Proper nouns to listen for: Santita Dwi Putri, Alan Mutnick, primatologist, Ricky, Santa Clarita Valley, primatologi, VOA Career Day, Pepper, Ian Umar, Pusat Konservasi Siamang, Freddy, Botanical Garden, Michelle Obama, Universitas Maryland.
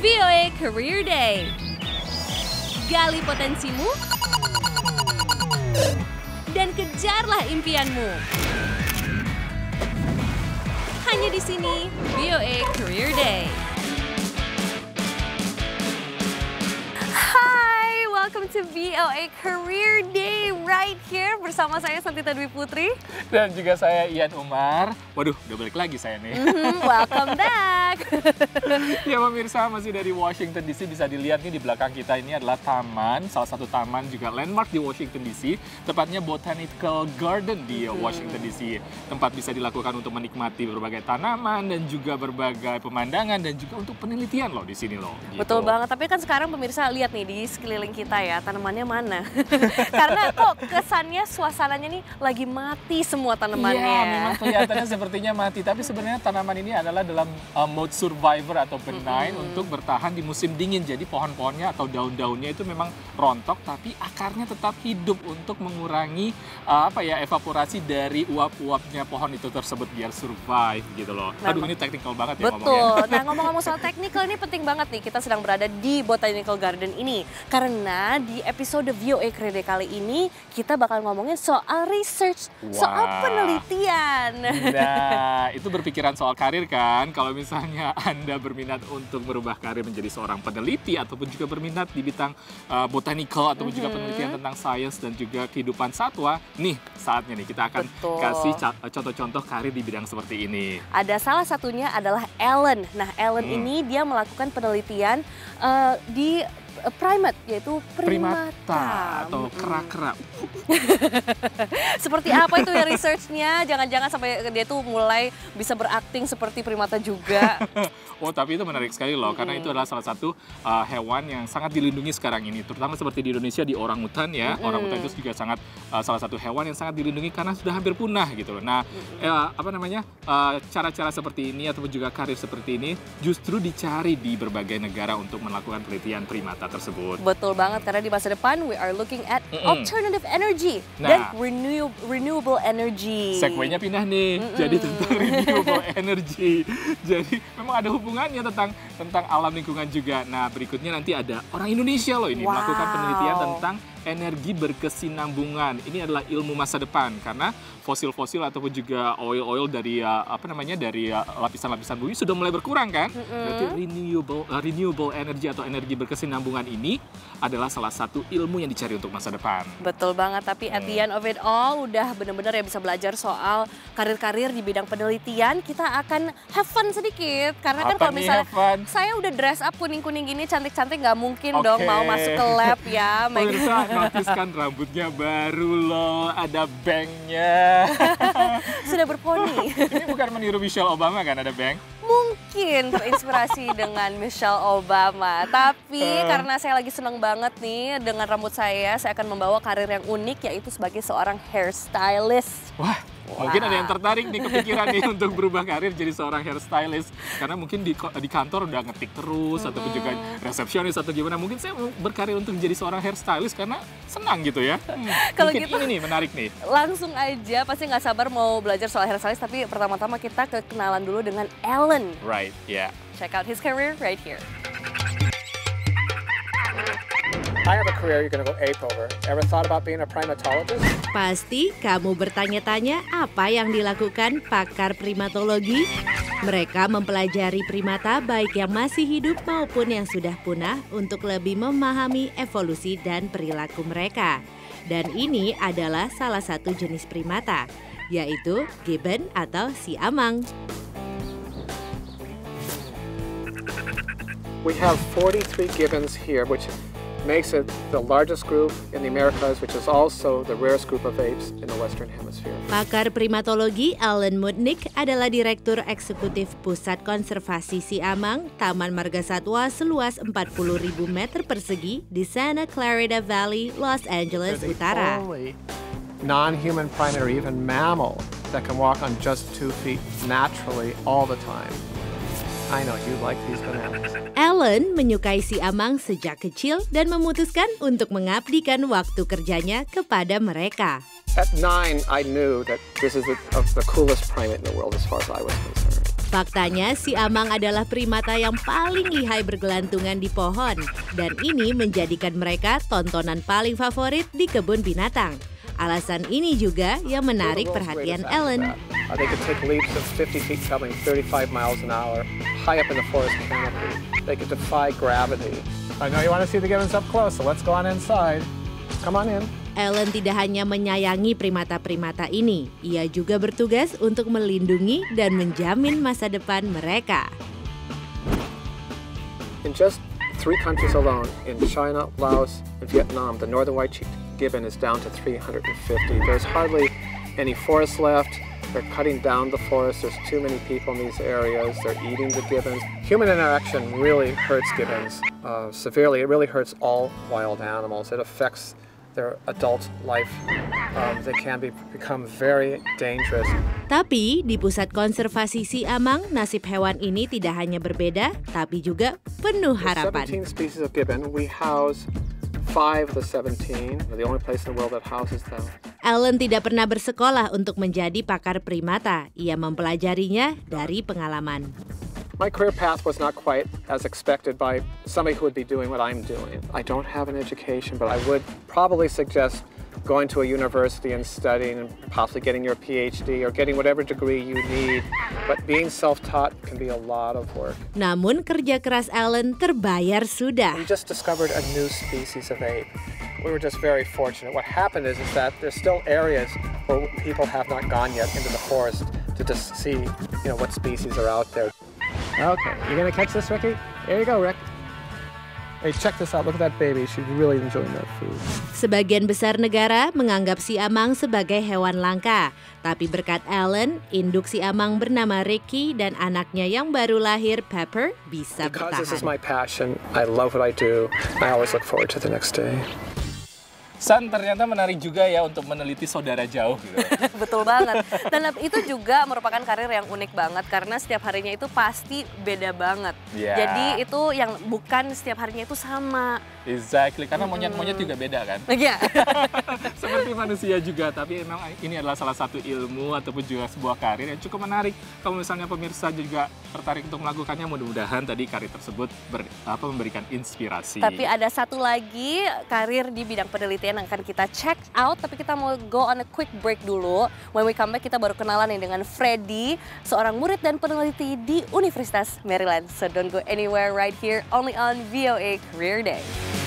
VOA Career Day. Gali potensimu dan kejarlah impianmu. Hanya di sini, VOA Career Day. Hi, welcome to VOA Career Day right here bersama saya Santita Dwi Putri dan juga saya Ian Umar. Waduh, udah balik lagi saya nih. Welcome back. Ya pemirsa, masih dari Washington DC, bisa dilihat nih di belakang kita ini adalah taman, salah satu taman juga landmark di Washington DC, tepatnya Botanical Garden di Washington DC. Tempat bisa dilakukan untuk menikmati berbagai tanaman dan juga berbagai pemandangan dan juga untuk penelitian loh di sini loh. Gitu. Betul banget, tapi kan sekarang pemirsa lihat nih di sekeliling kita ya, tanamannya mana? Karena kok kesannya suasananya nih lagi mati semua tanamannya. Iya, memang kelihatannya sepertinya mati, tapi sebenarnya tanaman ini adalah dalam mode survivor atau benign untuk bertahan di musim dingin. Jadi pohon-pohonnya atau daun-daunnya itu memang rontok, tapi akarnya tetap hidup untuk mengurangi evaporasi dari uap-uapnya pohon itu tersebut biar survive gitu loh. Nah, aduh, ini teknikal banget ya. Betul. Nah, ngomong-ngomong soal teknikal ini penting banget nih, kita sedang berada di Botanical Garden ini karena di episode VOA Career Day kali ini kita bakal ngomongin soal research, soal penelitian. Nah, itu berpikiran soal karir kan, kalau misalnya Anda berminat untuk merubah karir menjadi seorang peneliti ataupun juga berminat di bidang botanikal ataupun juga penelitian tentang sains dan juga kehidupan satwa, nih saatnya nih kita akan kasih contoh-contoh karir di bidang seperti ini. Ada salah satunya adalah Alan. Nah, Alan ini dia melakukan penelitian di primate, yaitu primata atau kera-kera. Seperti apa itu ya researchnya? Jangan-jangan sampai dia tuh mulai bisa berakting seperti primata juga. Oh, tapi itu menarik sekali loh, karena itu adalah salah satu hewan yang sangat dilindungi sekarang ini, terutama seperti di Indonesia di orangutan ya. Orangutan itu juga sangat salah satu hewan yang sangat dilindungi karena sudah hampir punah gitu loh. Nah, cara-cara seperti ini ataupun juga karir seperti ini justru dicari di berbagai negara untuk melakukan penelitian primata tersebut. Betul banget, karena di masa depan we are looking at alternative energy dan renewable energy. Segway-nya pindah nih, jadi tentang renewable energy. Jadi memang ada hubungannya tentang alam lingkungan juga. Nah, berikutnya nanti ada orang Indonesia loh ini melakukan penelitian tentang energi berkesinambungan. Ini adalah ilmu masa depan karena fosil-fosil ataupun juga oil-oil dari lapisan-lapisan bumi sudah mulai berkurang kan. Berarti renewable energy atau energi berkesinambungan ini adalah salah satu ilmu yang dicari untuk masa depan. Betul banget, tapi at the end of it all udah benar-benar ya bisa belajar soal karir-karir di bidang penelitian. Kita akan have fun sedikit karena kan kalau misalnya saya udah dress up kuning-kuning gini cantik-cantik, nggak mungkin dong mau masuk ke lab ya. Notiskan rambutnya baru loh, ada banknya. Sudah berponi. Ini bukan meniru Michelle Obama kan, ada bank? Mungkin terinspirasi dengan Michelle Obama. Tapi karena saya lagi seneng banget nih dengan rambut saya akan membawa karir yang unik, yaitu sebagai seorang hairstylist. Wah. Mungkin ada yang tertarik nih, kepikiran nih untuk berubah karir jadi seorang hairstylist. Karena mungkin di kantor udah ngetik terus, ataupun juga resepsionis atau gimana. Mungkin saya berkarir untuk menjadi seorang hairstylist karena senang gitu ya. Kalau gitu, ini nih menarik nih. Langsung aja, pasti nggak sabar mau belajar soal hairstylist. Tapi pertama-tama kita kenalan dulu dengan Alan. Right, yeah. Check out his career right here. I have a career you're gonna go ape over. Ever thought about being a primatologist? Pasti kamu bertanya-tanya apa yang dilakukan pakar primatologi. Mereka mempelajari primata baik yang masih hidup maupun yang sudah punah untuk lebih memahami evolusi dan perilaku mereka. Dan ini adalah salah satu jenis primata, yaitu gibbon atau siamang. We have 43 gibbons here, which makes it the largest group in the Americas, which is also the rarest group of apes in the Western Hemisphere. Pakar primatologi Alan Mutnick adalah Direktur Eksekutif Pusat Konservasi Siamang, Taman Marga Satwa seluas 40.000 meter persegi di Santa Clarita Valley, Los Angeles Utara. Non-human primate or even mammal that can walk on just 2 feet naturally all the time. I know you like these bananas. Alan menyukai siamang sejak kecil dan memutuskan untuk mengabdikan waktu kerjanya kepada mereka. At 9, I knew that this is the coolest primate in the world as far as I was concerned. Faktanya, siamang adalah primata yang paling lihai bergelantungan di pohon, dan ini menjadikan mereka tontonan paling favorit di kebun binatang. Alasan ini juga yang menarik perhatian Alan. Alan tidak hanya menyayangi primata-primata ini, ia juga bertugas untuk melindungi dan menjamin masa depan mereka. In just three countries alone, in China, Laos, and Vietnam, the northern white-cheeked gibbon is down to 350. There's hardly any forest left. They're cutting down the forest. There's too many people in these areas. They're eating the gibbons. Human interaction really hurts gibbons severely. It really hurts all wild animals. It affects their adult life. They can become very dangerous. Tapi di Pusat Konservasi Siamang, nasib hewan ini tidak hanya berbeda, tapi juga penuh harapan. 17 species of gibbon, we house 5 of the 17. The only place in the world that houses them. Alan tidak pernah bersekolah untuk menjadi pakar primata. Ia mempelajarinya dari pengalaman. My career path was not quite as expected by somebody who would be doing what I'm doing. I don't have an education, but I would probably suggest going to a university and studying and possibly getting your PhD or getting whatever degree you need. But being self-taught can be a lot of work. Namun kerja keras Alan terbayar sudah. We just discovered a new species of ape. We were just very fortunate. What happened is that there's still areas where people have not gone yet into the forest to just see, you know, what species are out there. Okay, you're gonna catch this, Ricky? There you go, Rick. Hey, check this out. Look at that baby. She's really enjoying that food. Sebagian besar negara menganggap siamang sebagai hewan langka, tapi berkat Alan, induk siamang bernama Ricky dan anaknya yang baru lahir Pepper bisa bertahan. Because this is my passion, I love what I do. I always look forward to the next day. San, ternyata menarik juga ya untuk meneliti saudara jauh. Gitu. Betul banget. Dan itu juga merupakan karir yang unik banget karena setiap harinya itu pasti beda banget. Yeah. Jadi itu yang bukan setiap harinya itu sama. Exactly, karena monyet-monyet juga beda kan? Iya. Yeah. Seperti manusia juga, tapi memang ini adalah salah satu ilmu ataupun juga sebuah karir yang cukup menarik. Kalau misalnya pemirsa juga tertarik untuk melakukannya, mudah-mudahan tadi karir tersebut memberikan inspirasi. Tapi ada satu lagi karir di bidang penelitian yang akan kita check out, tapi kita mau go on a quick break dulu. When we come back, kita baru kenalan nih dengan Freddy, seorang murid dan peneliti di Universitas Maryland. So don't go anywhere, right here, only on VOA Career Day.